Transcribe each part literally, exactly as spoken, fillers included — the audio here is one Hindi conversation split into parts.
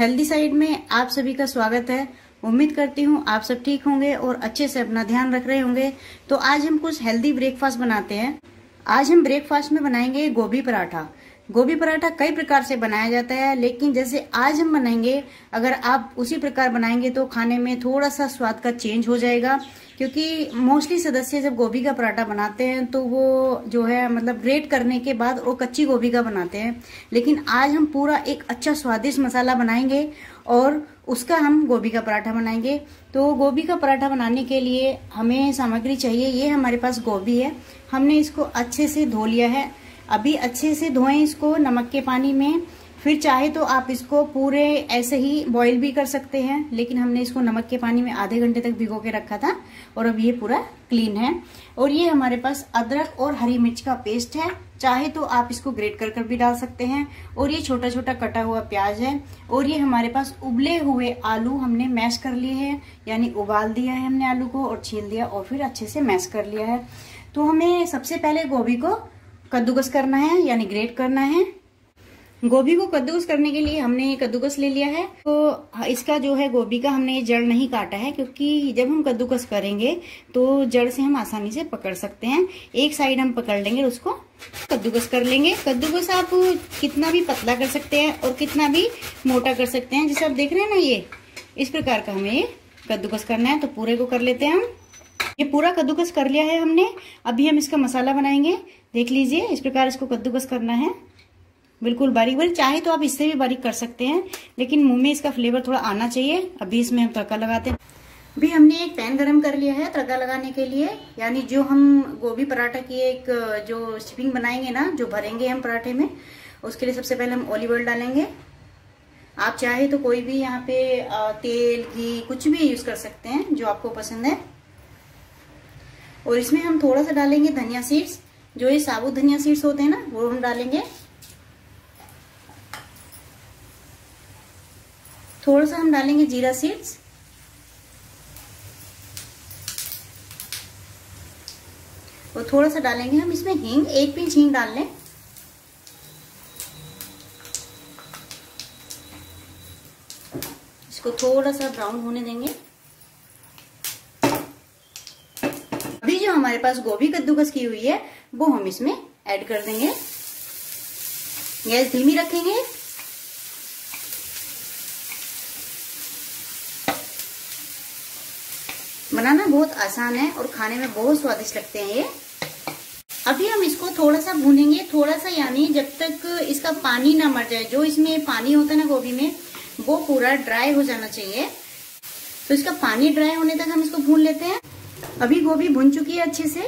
हेल्दी साइट में आप सभी का स्वागत है। उम्मीद करती हूँ आप सब ठीक होंगे और अच्छे से अपना ध्यान रख रहे होंगे। तो आज हम कुछ हेल्दी ब्रेकफास्ट बनाते हैं। आज हम ब्रेकफास्ट में बनाएंगे गोभी पराठा। गोभी पराठा कई प्रकार से बनाया जाता है, लेकिन जैसे आज हम बनाएंगे, अगर आप उसी प्रकार बनाएंगे तो खाने में थोड़ा सा स्वाद का चेंज हो जाएगा, क्योंकि मोस्टली सदस्य जब गोभी का पराठा बनाते हैं तो वो जो है मतलब ग्रेट करने के बाद वो कच्ची गोभी का बनाते हैं। लेकिन आज हम पूरा एक अच्छा स्वादिष्ट मसाला बनाएंगे और उसका हम गोभी का पराठा बनाएंगे। तो गोभी का पराठा बनाने के लिए हमें सामग्री चाहिए। ये हमारे पास गोभी है, हमने इसको अच्छे से धो लिया है। अभी अच्छे से धोएं इसको नमक के पानी में, फिर चाहे तो आप इसको पूरे ऐसे ही बॉईल भी कर सकते हैं, लेकिन हमने इसको नमक के पानी में आधे घंटे तक भिगो के रखा था और अब ये पूरा क्लीन है। और ये हमारे पास अदरक और हरी मिर्च का पेस्ट है, चाहे तो आप इसको ग्रेट कर कर भी डाल सकते हैं। और ये छोटा छोटा कटा हुआ प्याज है। और ये हमारे पास उबले हुए आलू हमने मैश कर लिए हैं, यानी उबाल दिया है हमने आलू को और छील दिया और फिर अच्छे से मैश कर लिया है। तो हमें सबसे पहले गोभी को कद्दूकस करना है, यानी ग्रेट करना है। गोभी को कद्दूकस करने के लिए हमने ये कद्दूकस ले लिया है। तो इसका जो है गोभी का हमने जड़ नहीं काटा है, क्योंकि जब हम कद्दूकस करेंगे तो जड़ से हम आसानी से पकड़ सकते हैं। एक साइड हम पकड़ लेंगे और उसको कद्दूकस कर लेंगे। कद्दूकस आप कितना भी पतला कर सकते हैं और कितना भी मोटा कर सकते हैं। जैसे आप देख रहे हैं ना, ये इस प्रकार का हमें ये कद्दूकस करना है। तो पूरे को कर लेते हैं हम। ये पूरा कद्दूकस कर लिया है हमने। अभी हम इसका मसाला बनाएंगे। देख लीजिए इस प्रकार इसको कद्दूकस करना है, बिल्कुल बारीक बारीक। चाहे तो आप इससे भी बारीक कर सकते हैं, लेकिन मुंह में इसका फ्लेवर थोड़ा आना चाहिए। अभी इसमें हम तड़का लगाते हैं। अभी हमने एक पैन गरम कर लिया है तड़का लगाने के लिए, यानी जो हम गोभी पराठा की एक जो स्टफिंग बनाएंगे ना, जो भरेंगे हम पराठे में, उसके लिए सबसे पहले हम ऑलिव ऑयल डालेंगे। आप चाहे तो कोई भी यहाँ पे तेल घी कुछ भी यूज कर सकते हैं जो आपको पसंद है। और इसमें हम थोड़ा सा डालेंगे धनिया सीड्स, जो ये साबुत धनिया सीड्स होते हैं ना, वो हम डालेंगे। थोड़ा सा हम डालेंगे जीरा सीड्स। और थोड़ा सा डालेंगे हम इसमें हींग, एक पिंच हींग डाल लें। इसको थोड़ा सा ब्राउन होने देंगे। अभी जो हमारे पास गोभी कद्दूकस की हुई है वो हम इसमें ऐड कर देंगे। गैस धीमी रखेंगे। बनाना बहुत आसान है और खाने में बहुत स्वादिष्ट लगते हैं ये। अभी हम इसको थोड़ा सा भूनेंगे, थोड़ा सा, यानी जब तक इसका पानी ना मर जाए। जो इसमें पानी होता है ना गोभी में, वो पूरा ड्राई हो जाना चाहिए। तो इसका पानी ड्राई होने तक हम इसको भून लेते हैं। अभी गोभी भुन चुकी है अच्छे से,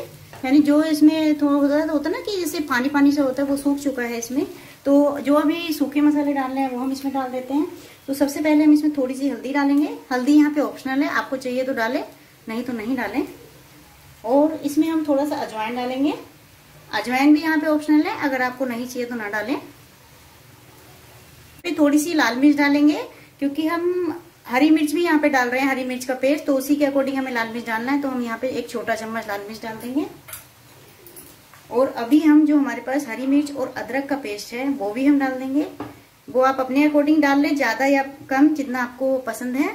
यानी जो इसमें थोड़ा होता है ना कि जैसे पानी पानी से होता है, वो सूख चुका है इसमें। तो जो अभी सूखे मसाले डालने हैं वो हम इसमें डाल देते हैं। तो सबसे पहले हम इसमें थोड़ी सी हल्दी डालेंगे। हल्दी यहाँ पे ऑप्शनल है, आपको चाहिए तो डालें, नहीं तो नहीं डालें। और इसमें हम थोड़ा सा अजवाइन डालेंगे। अजवाइन भी यहाँ पे ऑप्शनल है, अगर आपको नहीं चाहिए तो ना डालें। फिर थोड़ी सी लाल मिर्च डालेंगे, क्योंकि हम हरी मिर्च भी यहाँ पे डाल रहे हैं, हरी मिर्च का पेस्ट, तो उसी के अकॉर्डिंग हमें लाल मिर्च डालना है। तो हम यहाँ पे एक छोटा चम्मच लाल मिर्च डाल देंगे। और अभी हम जो हमारे पास हरी मिर्च और अदरक का पेस्ट है वो भी हम डाल देंगे। वो आप अपने अकॉर्डिंग डाल लें, ज्यादा या कम, जितना आपको पसंद है।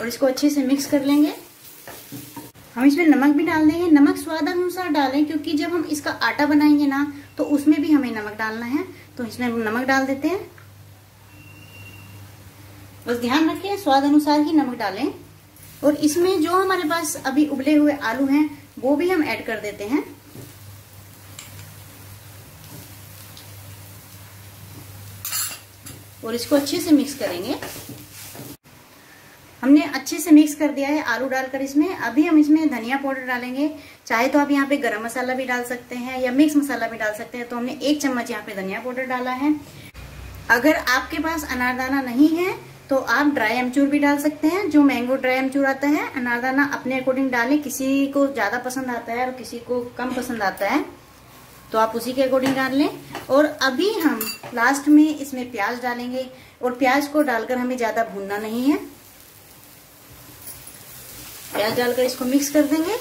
और इसको अच्छे से मिक्स कर लेंगे। हम इसमें नमक भी डाल देंगे। नमक स्वाद अनुसार डालें, क्योंकि जब हम इसका आटा बनाएंगे ना तो उसमें भी हमें नमक डालना है। तो इसमें हम नमक डाल देते हैं। बस ध्यान रखें, स्वाद अनुसार ही नमक डालें। और इसमें जो हमारे पास अभी उबले हुए आलू हैं वो भी हम ऐड कर देते हैं। और इसको अच्छे से मिक्स करेंगे। हमने अच्छे से मिक्स कर दिया है आलू डालकर इसमें। अभी हम इसमें धनिया पाउडर डालेंगे। चाहे तो आप यहाँ पे गरम मसाला भी डाल सकते हैं या मिक्स मसाला भी डाल सकते हैं। तो हमने एक चम्मच यहाँ पे धनिया पाउडर डाला है। अगर आपके पास अनारदाना नहीं है तो आप ड्राई अमचूर भी डाल सकते हैं, जो मैंगो ड्राई अमचूर आता है। अनारदाना अपने अकॉर्डिंग डालें, किसी को ज्यादा पसंद आता है और किसी को कम पसंद आता है, तो आप उसी के अकॉर्डिंग डाल लें। और अभी हम लास्ट में इसमें प्याज डालेंगे। और प्याज को डालकर हमें ज्यादा भूनना नहीं है। प्याज डालकर इसको मिक्स कर देंगे।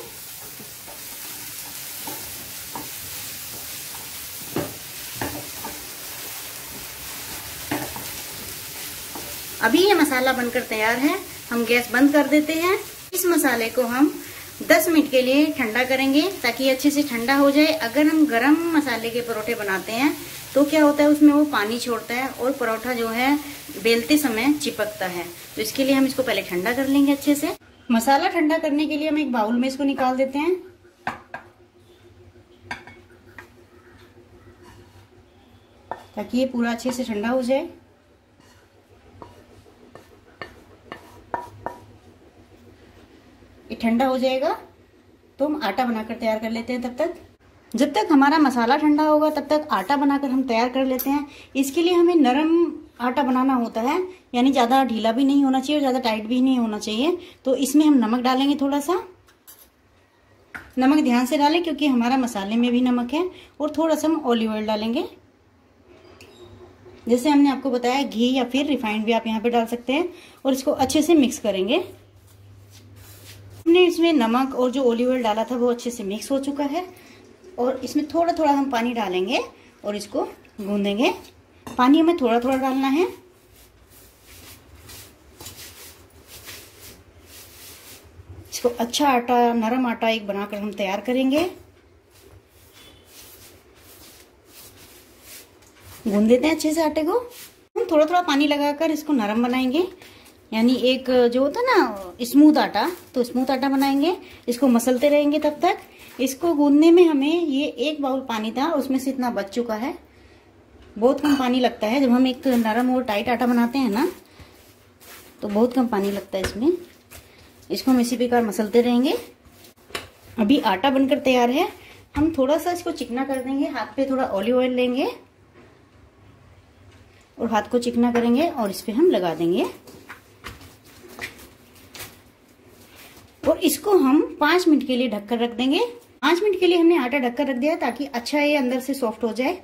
अभी ये मसाला बनकर तैयार है। हम गैस बंद कर देते हैं। इस मसाले को हम दस मिनट के लिए ठंडा करेंगे ताकि अच्छे से ठंडा हो जाए। अगर हम गरम मसाले के परोठे बनाते हैं तो क्या होता है, उसमें वो पानी छोड़ता है और परोठा जो है बेलते समय चिपकता है। तो इसके लिए हम इसको पहले ठंडा कर लेंगे अच्छे से। मसाला ठंडा करने के लिए हम एक बाउल में इसको निकाल देते हैं। ताकि ये पूरा अच्छे से ठंडा हो जाए। ये ठंडा हो जाएगा तो हम आटा बनाकर तैयार कर लेते हैं। तब तक जब तक हमारा मसाला ठंडा होगा तब तक आटा बनाकर हम तैयार कर लेते हैं। इसके लिए हमें नरम आटा बनाना होता है, यानी ज़्यादा ढीला भी नहीं होना चाहिए और ज़्यादा टाइट भी नहीं होना चाहिए। तो इसमें हम नमक डालेंगे, थोड़ा सा नमक ध्यान से डालें क्योंकि हमारा मसाले में भी नमक है। और थोड़ा सा हम ऑलिव ऑयल डालेंगे। जैसे हमने आपको बताया, घी या फिर रिफाइंड भी आप यहाँ पे डाल सकते हैं। और इसको अच्छे से मिक्स करेंगे। हमने इसमें नमक और जो ऑलिव ऑयल डाला था वो अच्छे से मिक्स हो चुका है। और इसमें थोड़ा थोड़ा हम पानी डालेंगे और इसको गूंदेंगे। पानी हमें थोड़ा थोड़ा डालना है। इसको अच्छा आटा, नरम आटा एक बनाकर हम तैयार करेंगे। गूंद देते हैं अच्छे से आटे को। हम थोड़ा थोड़ा पानी लगाकर इसको नरम बनाएंगे, यानी एक जो होता है ना स्मूथ आटा, तो स्मूथ आटा बनाएंगे। इसको मसलते रहेंगे तब तक। इसको गूंदने में हमें ये एक बाउल पानी था, उसमें से इतना बच चुका है। बहुत कम पानी लगता है जब हम एक नरम और टाइट आटा बनाते हैं ना, तो बहुत कम पानी लगता है इसमें। इसको हम इसी प्रकार मसलते रहेंगे। अभी आटा बनकर तैयार है। हम थोड़ा सा इसको चिकना कर देंगे। हाथ पे थोड़ा ऑलिव ऑयल लेंगे और हाथ को चिकना करेंगे और इस पर हम लगा देंगे। और इसको हम पाँच मिनट के लिए ढककर रख देंगे। पाँच मिनट के लिए हमने आटा ढककर रख दिया ताकि अच्छा ये अंदर से सॉफ्ट हो जाए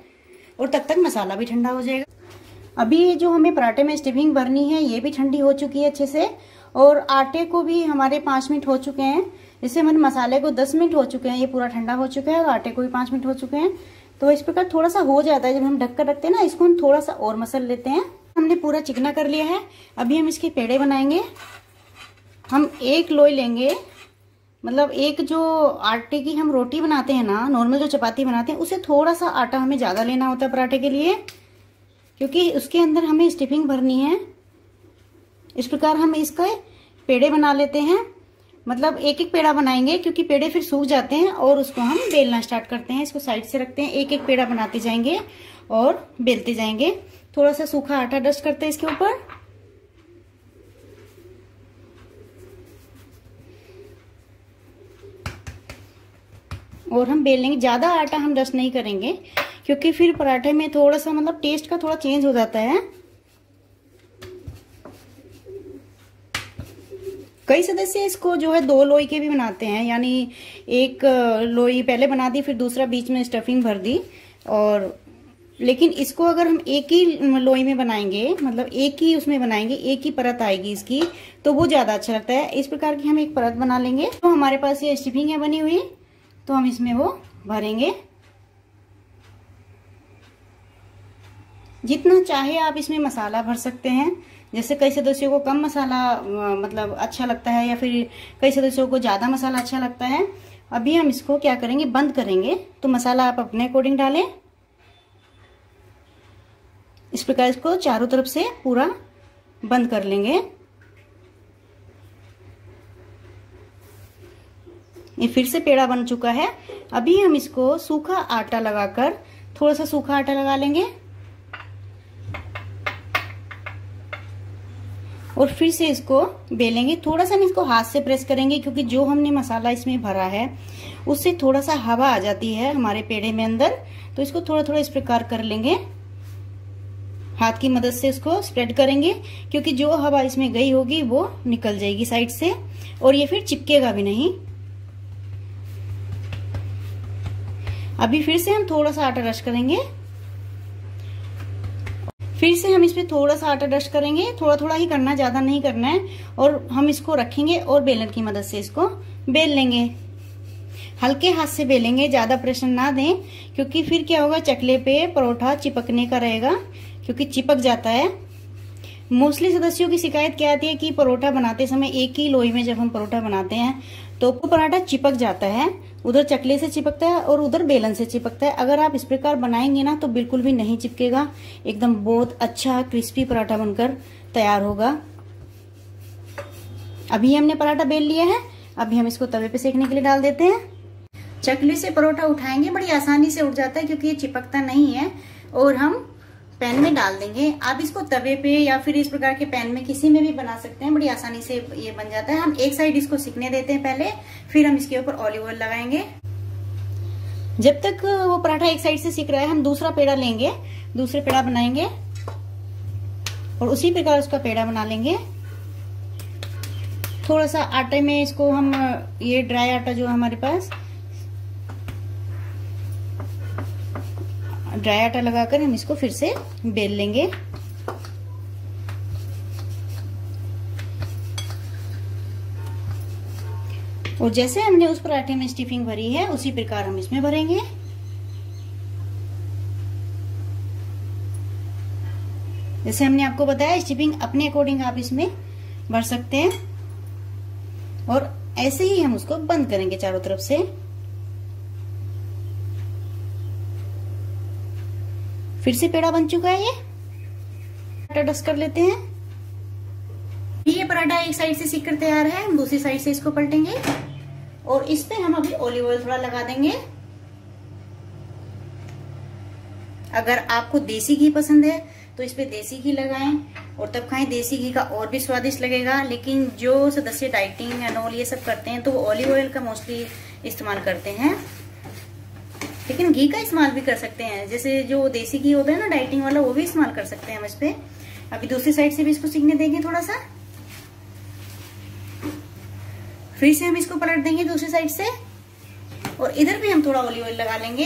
और तब तक मसाला भी ठंडा हो जाएगा। अभी ये जो हमें पराठे में स्टफिंग भरनी है ये भी ठंडी हो चुकी है अच्छे से। और आटे को भी हमारे पाँच मिनट हो चुके हैं। इससे हमारे मसाले को दस मिनट हो चुके हैं, ये पूरा ठंडा हो चुका है। और आटे को भी पाँच मिनट हो चुके हैं। तो इस प्रकार थोड़ा सा हो जाता है जब हम ढककर रखते हैं ना। इसको हम थोड़ा सा और मसल लेते हैं। हमने पूरा चिकना कर लिया है। अभी हम इसके पेड़े बनाएंगे। हम एक लोई लेंगे, मतलब एक जो आटे की हम रोटी बनाते हैं ना, नॉर्मल जो चपाती बनाते हैं, उसे थोड़ा सा आटा हमें ज़्यादा लेना होता है पराठे के लिए, क्योंकि उसके अंदर हमें स्टफिंग भरनी है। इस प्रकार हम इसके पेड़े बना लेते हैं। मतलब एक एक पेड़ा बनाएंगे क्योंकि पेड़े फिर सूख जाते हैं। और उसको हम बेलना स्टार्ट करते हैं। इसको साइड से रखते हैं। एक एक पेड़ा बनाते जाएंगे और बेलते जाएंगे। थोड़ा सा सूखा आटा डस्ट करते हैं इसके ऊपर। और हम बेल लेंगे। ज़्यादा आटा हम डस्ट नहीं करेंगे क्योंकि फिर पराठे में थोड़ा सा मतलब टेस्ट का थोड़ा चेंज हो जाता है। कई सदस्य इसको जो है दो लोई के भी बनाते हैं, यानी एक लोई पहले बना दी फिर दूसरा बीच में स्टफिंग भर दी। और लेकिन इसको अगर हम एक ही लोई में बनाएंगे, मतलब एक ही उसमें बनाएंगे, एक ही परत आएगी इसकी, तो वो ज़्यादा अच्छा लगता है। इस प्रकार की हम एक परत बना लेंगे। तो हमारे पास ये स्टफिंग है बनी हुई, तो हम इसमें वो भरेंगे। जितना चाहे आप इसमें मसाला भर सकते हैं। जैसे कई सदस्यों को कम मसाला मतलब अच्छा लगता है या फिर कई सदस्यों को ज़्यादा मसाला अच्छा लगता है। अभी हम इसको क्या करेंगे, बंद करेंगे। तो मसाला आप अपने अकॉर्डिंग डालें। इस प्रकार इसको चारों तरफ से पूरा बंद कर लेंगे। ये फिर से पेड़ा बन चुका है। अभी हम इसको सूखा आटा लगाकर, थोड़ा सा सूखा आटा लगा लेंगे और फिर से इसको बेलेंगे। थोड़ा सा हम इसको हाथ से प्रेस करेंगे क्योंकि जो हमने मसाला इसमें भरा है उससे थोड़ा सा हवा आ जाती है हमारे पेड़े में अंदर। तो इसको थोड़ा थोड़ा इस प्रकार कर लेंगे। हाथ की मदद से इसको स्प्रेड करेंगे क्योंकि जो हवा इसमें गई होगी वो निकल जाएगी साइड से और ये फिर चिपकेगा भी नहीं। अभी फिर से हम थोड़ा सा आटा डस्ट करेंगे। फिर से हम इसमें थोड़ा सा आटा डस्ट करेंगे। थोड़ा थोड़ा ही करना, ज़्यादा नहीं करना है। और हम इसको रखेंगे और बेलन की मदद से इसको बेल लेंगे। हल्के हाथ से बेलेंगे, ज़्यादा प्रेशर ना दें क्योंकि फिर क्या होगा, चकले पे परोठा चिपकने का रहेगा क्योंकि चिपक जाता है। मोस्टली सदस्यों की शिकायत क्या आती है कि परोठा बनाते समय एक ही लोई में जब हम परोठा बनाते हैं तो पराठा चिपक जाता है, उधर चकले से चिपकता है और उधर बेलन से चिपकता है। अगर आप इस प्रकार बनाएंगे ना तो बिल्कुल भी नहीं चिपकेगा, एकदम बहुत अच्छा क्रिस्पी पराठा बनकर तैयार होगा। अभी हमने पराठा बेल लिया है, अभी हम इसको तवे पे सेकने के लिए डाल देते हैं। चकले से परोठा उठाएंगे, बड़ी आसानी से उठ जाता है क्योंकि ये चिपकता नहीं है, और हम पैन में डाल देंगे। आप इसको तवे पे या फिर इस प्रकार के पैन में किसी में भी बना सकते हैं, बड़ी आसानी से ये बन जाता है। हम एक साइड इसको सिकने देते हैं पहले, फिर हम इसके ऊपर ऑलिव ऑयल लगाएंगे। जब तक वो पराठा एक साइड से सिक रहा है हम दूसरा पेड़ा लेंगे, दूसरे पेड़ा बनाएंगे और उसी प्रकार उसका पेड़ा बना लेंगे। थोड़ा सा आटे में इसको हम, ये ड्राई आटा जो हमारे पास, ड्राई आटा लगाकर हम इसको फिर से बेल लेंगे। और जैसे हमने उस पराठे में स्टफिंग भरी है उसी प्रकार हम इसमें भरेंगे। जैसे हमने आपको बताया, स्टफिंग अपने अकॉर्डिंग आप इसमें भर सकते हैं। और ऐसे ही हम उसको बंद करेंगे चारों तरफ से। फिर से पेड़ा बन चुका है, ये आटा डस्ट कर लेते हैं। ये पराठा एक साइड से सिक कर तैयार है, हम दूसरी साइड से इसको पलटेंगे और इस पे हम अभी ऑलिव ऑयल थोड़ा लगा देंगे। अगर आपको देसी घी पसंद है तो इस पे देसी घी लगाएं और तब खाएं, देसी घी का और भी स्वादिष्ट लगेगा। लेकिन जो सदस्य डाइटिंग एंड ऑल ये सब करते हैं तो वो ऑलिव ऑयल का मोस्टली इस्तेमाल करते हैं, लेकिन घी का इस्तेमाल भी कर सकते हैं। जैसे जो देसी घी होता है ना डाइटिंग वाला, वो भी इस्तेमाल कर सकते हैं हम इस पे। अभी दूसरी साइड से भी इसको सिकने देंगे थोड़ा सा, फिर से हम इसको पलट देंगे दूसरी साइड से और इधर भी हम थोड़ा ऑलिव ऑयल लगा लेंगे।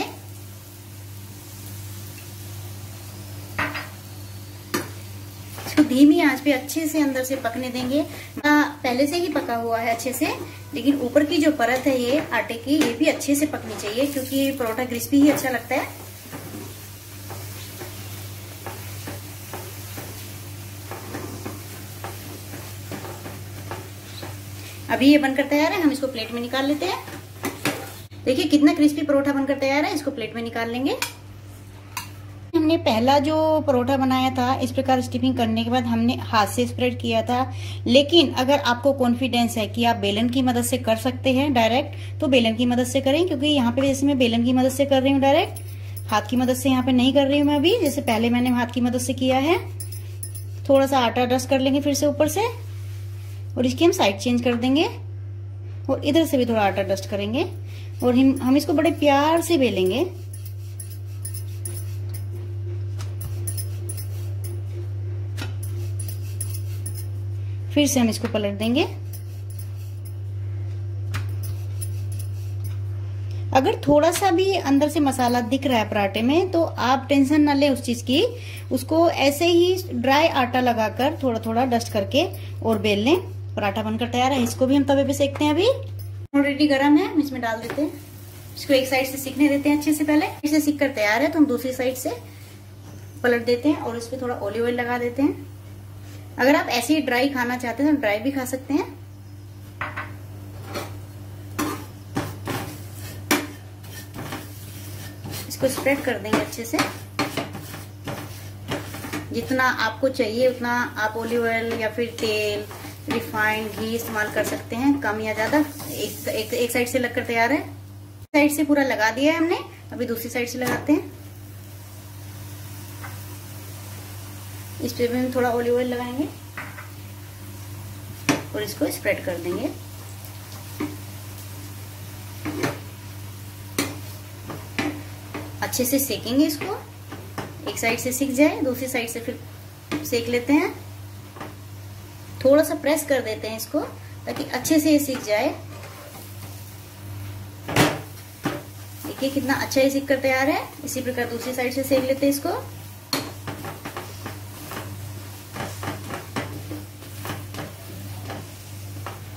इसको धीमी आंच पे अच्छे से अंदर से पकने देंगे। पहले से ही पका हुआ है अच्छे से, लेकिन ऊपर की जो परत है ये आटे की, ये भी अच्छे से पकनी चाहिए क्योंकि परोठा क्रिस्पी ही अच्छा लगता है। अभी ये बनकर तैयार है, हम इसको प्लेट में निकाल लेते हैं। देखिए कितना क्रिस्पी परोठा बनकर तैयार है, इसको प्लेट में निकाल लेंगे। हमने पहला जो परोठा बनाया था इस प्रकार स्टफिंग करने के बाद हमने हाथ से स्प्रेड किया था, लेकिन अगर आपको कॉन्फिडेंस है कि आप बेलन की मदद से कर सकते हैं डायरेक्ट, तो बेलन की मदद से करें। क्योंकि यहाँ पे जैसे मैं बेलन की मदद से कर रही हूँ, डायरेक्ट हाथ की मदद से यहाँ पे नहीं कर रही हूँ मैं अभी, जैसे पहले मैंने हाथ की मदद से किया है। थोड़ा सा आटा डस्ट कर लेंगे फिर से ऊपर से और इसकी हम साइड चेंज कर देंगे और इधर से भी थोड़ा आटा डस्ट करेंगे और हम इसको बड़े प्यार से बेलेंगे। फिर से हम इसको पलट देंगे। अगर थोड़ा सा भी अंदर से मसाला दिख रहा है पराठे में तो आप टेंशन ना लें उस चीज की, उसको ऐसे ही ड्राई आटा लगाकर थोड़ा थोड़ा डस्ट करके और बेल लें। पराठा बनकर तैयार है, इसको भी हम तवे पे सेकते हैं। अभी ऑलरेडी गर्म है, हम इसमें डाल देते हैं। इसको एक साइड से सिकने देते हैं अच्छे से, पहले इसे सिक कर तैयार है तो हम दूसरी साइड से पलट देते हैं और उसपे थोड़ा ऑलिव ऑयल लगा देते हैं। अगर आप ऐसे ही ड्राई खाना चाहते हैं तो ड्राई भी खा सकते हैं। इसको स्प्रेड कर देंगे अच्छे से, जितना आपको चाहिए उतना आप ऑलिव ऑयल या फिर तेल, रिफाइंड घी इस्तेमाल कर सकते हैं, कम या ज्यादा। एक, एक, एक साइड से लगकर तैयार है। साइड से पूरा लगा दिया है हमने, अभी दूसरी साइड से लगाते हैं। इस पे भी हम थोड़ा ऑलिव ऑयल लगाएंगे और इसको स्प्रेड कर देंगे। अच्छे से सेकेंगे इसको, एक साइड से सिक जाए दूसरी साइड से फिर सेक लेते हैं। थोड़ा सा प्रेस कर देते हैं इसको ताकि अच्छे से ये सिक जाए। देखिए कितना अच्छा ये सिक कर तैयार है। इसी प्रकार दूसरी साइड से सेक लेते हैं इसको।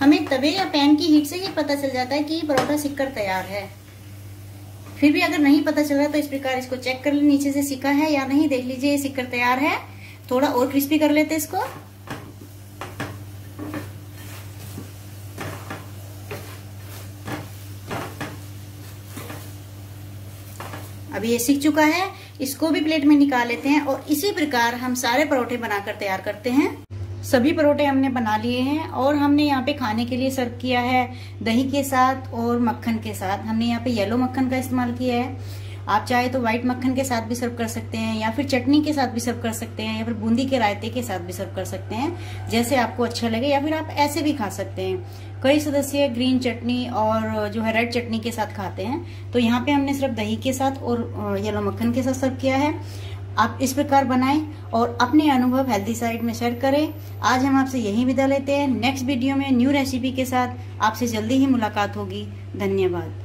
हमें तवे या पैन की हीट से ही पता चल जाता है कि परोठा सिक कर तैयार है। फिर भी अगर नहीं पता चल रहा तो इस प्रकार इसको चेक कर ले, नीचे से सिका है या नहीं, देख लीजिए ये सिक कर तैयार है। थोड़ा और क्रिस्पी कर लेते हैं इसको। अभी ये सीख चुका है, इसको भी प्लेट में निकाल लेते हैं और इसी प्रकार हम सारे परोठे बनाकर तैयार करते हैं। सभी परोठे हमने बना लिए हैं और हमने यहाँ पे खाने के लिए सर्व किया है दही के साथ और मक्खन के साथ। हमने यहाँ पे येलो मक्खन का इस्तेमाल किया है, आप चाहे तो व्हाइट मक्खन के साथ भी सर्व कर सकते हैं या फिर चटनी के साथ भी सर्व कर सकते हैं या फिर बूंदी के रायते के साथ भी सर्व कर सकते हैं, जैसे आपको अच्छा लगे, या फिर आप ऐसे भी खा सकते हैं। कई सदस्य ग्रीन चटनी और जो है रेड चटनी के साथ खाते हैं, तो यहाँ पे हमने सिर्फ दही के साथ और येलो मक्खन के साथ सर्व किया है। आप इस प्रकार बनाएं और अपने अनुभव हेल्दी साइट में शेयर करें। आज हम आपसे यहीं विदा लेते हैं। नेक्स्ट वीडियो में न्यू रेसिपी के साथ आपसे जल्दी ही मुलाकात होगी। धन्यवाद।